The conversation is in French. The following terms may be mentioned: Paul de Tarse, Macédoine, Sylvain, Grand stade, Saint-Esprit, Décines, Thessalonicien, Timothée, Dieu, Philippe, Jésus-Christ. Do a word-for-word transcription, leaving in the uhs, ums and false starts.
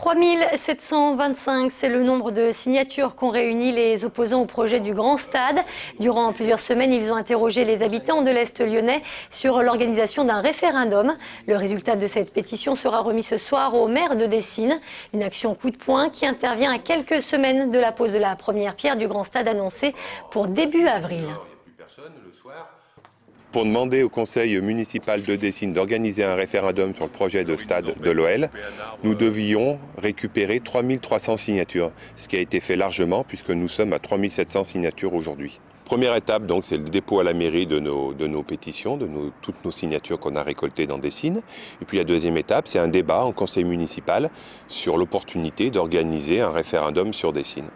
trois mille sept cent vingt-cinq, c'est le nombre de signatures qu'ont réuni les opposants au projet du Grand Stade. Durant plusieurs semaines, ils ont interrogé les habitants de l'Est lyonnais sur l'organisation d'un référendum. Le résultat de cette pétition sera remis ce soir au maire de Décines. Une action coup de poing qui intervient à quelques semaines de la pose de la première pierre du Grand Stade annoncée pour début avril. Pour demander au conseil municipal de Décines d'organiser un référendum sur le projet de stade de l'O L, nous devions récupérer trois mille trois cents signatures, ce qui a été fait largement puisque nous sommes à trois mille sept cents signatures aujourd'hui. Première étape, donc, c'est le dépôt à la mairie de nos, de nos pétitions, de nos, toutes nos signatures qu'on a récoltées dans Décines. Et puis la deuxième étape, c'est un débat en conseil municipal sur l'opportunité d'organiser un référendum sur Décines.